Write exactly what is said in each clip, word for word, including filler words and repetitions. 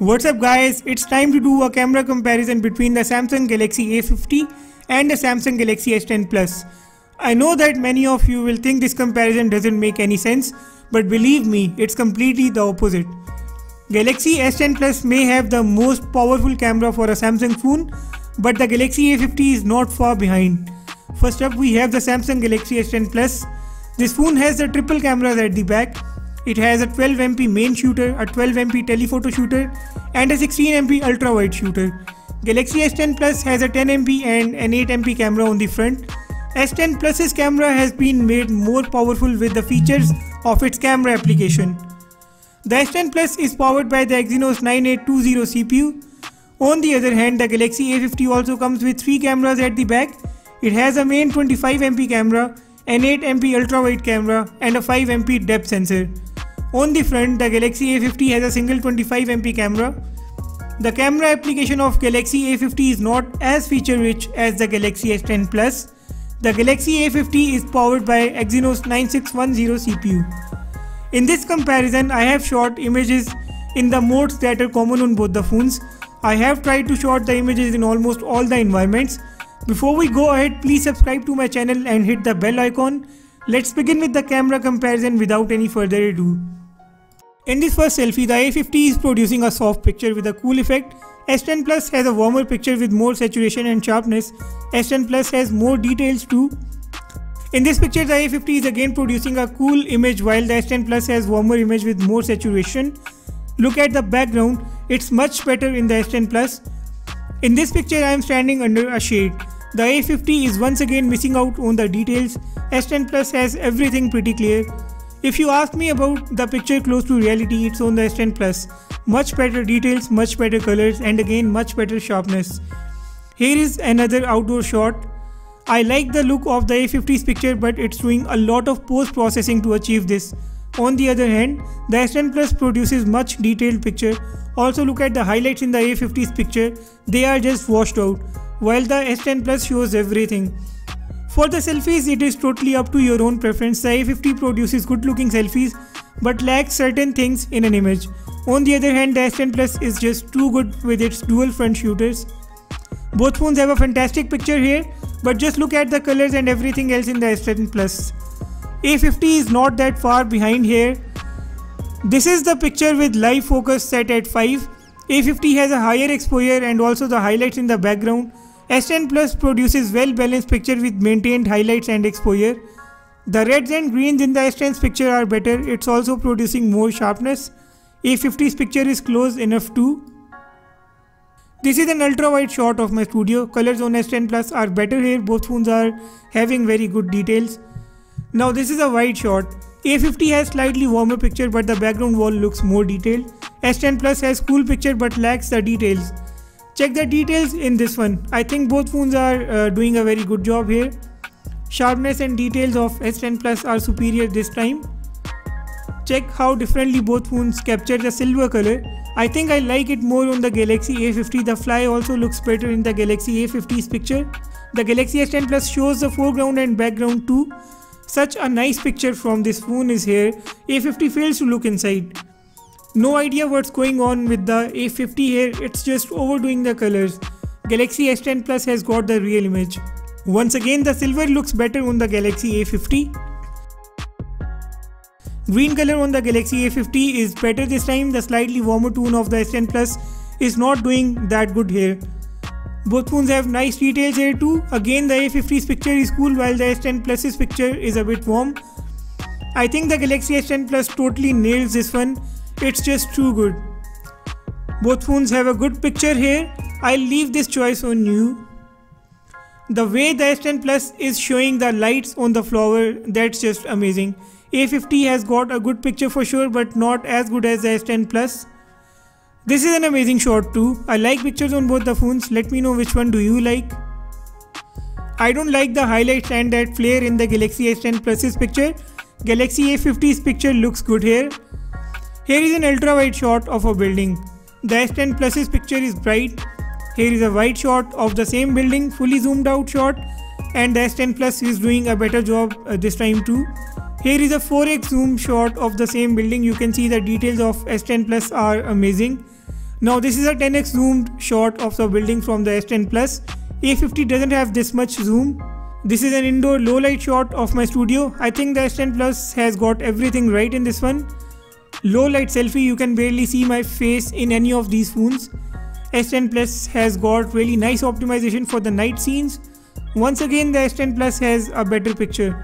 What's up guys, it's time to do a camera comparison between the Samsung Galaxy A fifty and the Samsung Galaxy S ten Plus. I know that many of you will think this comparison doesn't make any sense, but believe me, it's completely the opposite. Galaxy S ten Plus may have the most powerful camera for a Samsung phone, but the Galaxy A fifty is not far behind. First up we have the Samsung Galaxy S ten Plus. This phone has the triple cameras at the back. It has a twelve megapixel main shooter, a twelve megapixel telephoto shooter and a sixteen megapixel ultra wide shooter. Galaxy S ten Plus has a ten megapixel and an eight megapixel camera on the front. S ten Plus's camera has been made more powerful with the features of its camera application. The S ten Plus is powered by the Exynos ninety-eight twenty C P U. On the other hand, the Galaxy A fifty also comes with three cameras at the back. It has a main twenty-five megapixel camera, an eight megapixel ultra wide camera and a five megapixel depth sensor. On the front, the Galaxy A fifty has a single twenty-five megapixel camera. The camera application of Galaxy A fifty is not as feature rich as the Galaxy S ten Plus. The Galaxy A fifty is powered by Exynos ninety-six ten C P U. In this comparison, I have shot images in the modes that are common on both the phones. I have tried to shot the images in almost all the environments. Before we go ahead, please subscribe to my channel and hit the bell icon. Let's begin with the camera comparison without any further ado. In this first selfie, the A fifty is producing a soft picture with a cool effect. S ten Plus has a warmer picture with more saturation and sharpness. S ten Plus has more details too. In this picture, the A fifty is again producing a cool image while the S ten Plus has warmer image with more saturation. Look at the background, it's much better in the S ten Plus. In this picture, I am standing under a shade. The A fifty is once again missing out on the details. S ten Plus has everything pretty clear. If you ask me about the picture close to reality, it's on the S ten Plus. Much better details, much better colors and again much better sharpness. Here is another outdoor shot. I like the look of the A fifty's picture, but it's doing a lot of post-processing to achieve this. On the other hand, the S ten Plus produces much detailed picture. Also look at the highlights in the A fifty's picture, they are just washed out, while the S ten Plus shows everything. For the selfies, it is totally up to your own preference. The A fifty produces good looking selfies but lacks certain things in an image. On the other hand, the S ten Plus is just too good with its dual front shooters. Both phones have a fantastic picture here, but just look at the colors and everything else in the S ten Plus. A fifty is not that far behind here. This is the picture with live focus set at five. A fifty has a higher exposure and also the highlights in the background. S ten Plus produces well balanced picture with maintained highlights and exposure. The reds and greens in the S ten's picture are better, it's also producing more sharpness. A fifty's picture is close enough too. This is an ultra wide shot of my studio. Colors on S ten Plus are better here, both phones are having very good details. Now this is a wide shot. A fifty has slightly warmer picture but the background wall looks more detailed. S ten Plus has cool picture but lacks the details. Check the details in this one. I think both phones are uh, doing a very good job here. Sharpness and details of S ten Plus are superior this time. Check how differently both phones capture the silver color. I think I like it more on the Galaxy A fifty. The fly also looks better in the Galaxy A fifty's picture. The Galaxy S ten Plus shows the foreground and background too. Such a nice picture from this phone is here. A fifty fails to look inside. No idea what's going on with the A fifty here, it's just overdoing the colors. Galaxy S ten Plus has got the real image. Once again, the silver looks better on the Galaxy A fifty. Green color on the Galaxy A fifty is better this time. The slightly warmer tone of the S ten Plus is not doing that good here. Both phones have nice details here too. Again, the A fifty's picture is cool while the S ten Plus's picture is a bit warm. I think the Galaxy S ten Plus totally nails this one. It's just too good. Both phones have a good picture here. I'll leave this choice on you. The way the S ten Plus is showing the lights on the flower, that's just amazing. A fifty has got a good picture for sure, but not as good as the S ten Plus. This is an amazing shot too. I like pictures on both the phones. Let me know which one do you like. I don't like the highlights and that flare in the Galaxy S ten Plus's picture. Galaxy A fifty's picture looks good here. Here is an ultra wide shot of a building. The S ten Plus's picture is bright. Here is a wide shot of the same building, fully zoomed out shot, and the S ten Plus is doing a better job uh, this time too. Here is a four X zoom shot of the same building. You can see the details of S ten Plus are amazing. Now this is a ten X zoomed shot of the building from the S ten Plus. A fifty doesn't have this much zoom. This is an indoor low light shot of my studio. I think the S ten Plus has got everything right in this one. Low light selfie, you can barely see my face in any of these phones. S ten Plus has got really nice optimization for the night scenes. Once again, the S ten Plus has a better picture.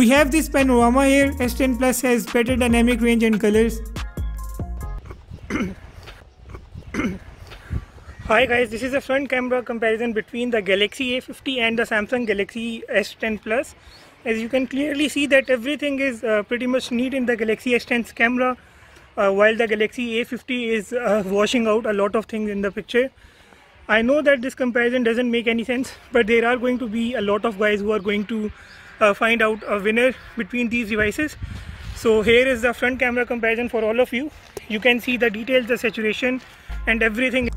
We have this panorama here. S ten Plus has better dynamic range and colors. Hi guys, this is a front camera comparison between the Galaxy A fifty and the Samsung Galaxy S ten Plus. As you can clearly see that everything is uh, pretty much neat in the Galaxy S ten's camera, uh, while the Galaxy A fifty is uh, washing out a lot of things in the picture. I know that this comparison doesn't make any sense, but there are going to be a lot of guys who are going to uh, find out a winner between these devices. So here is the front camera comparison for all of you. You can see the details, the saturation and everything.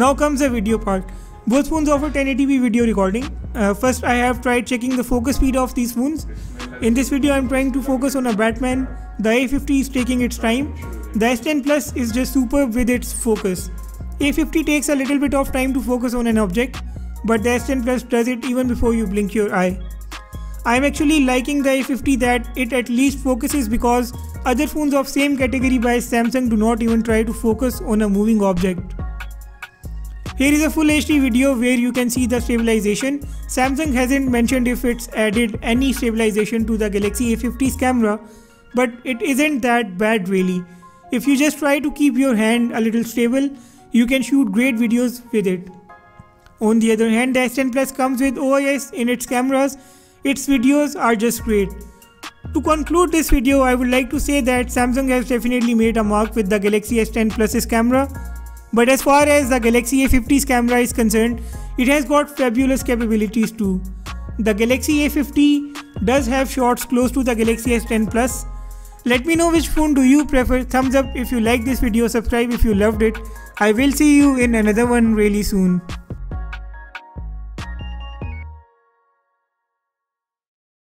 Now comes the video part. Both phones offer ten eighty p video recording. Uh, first I have tried checking the focus speed of these phones. In this video I am trying to focus on a Batman. The A fifty is taking its time. The S ten Plus is just superb with its focus. A fifty takes a little bit of time to focus on an object, but the S ten Plus does it even before you blink your eye. I am actually liking the A fifty that it at least focuses, because other phones of same category by Samsung do not even try to focus on a moving object. Here is a full H D video where you can see the stabilization. Samsung hasn't mentioned if it's added any stabilization to the Galaxy A fifty's camera, but it isn't that bad really. If you just try to keep your hand a little stable, you can shoot great videos with it. On the other hand, the S ten Plus comes with O I S in its cameras. Its videos are just great. To conclude this video, I would like to say that Samsung has definitely made a mark with the Galaxy S ten Plus's camera. But as far as the Galaxy A fifty's camera is concerned, it has got fabulous capabilities too. The Galaxy A fifty does have shots close to the Galaxy S ten Plus. Let me know which phone do you prefer. Thumbs up if you like this video, subscribe if you loved it. I will see you in another one really soon.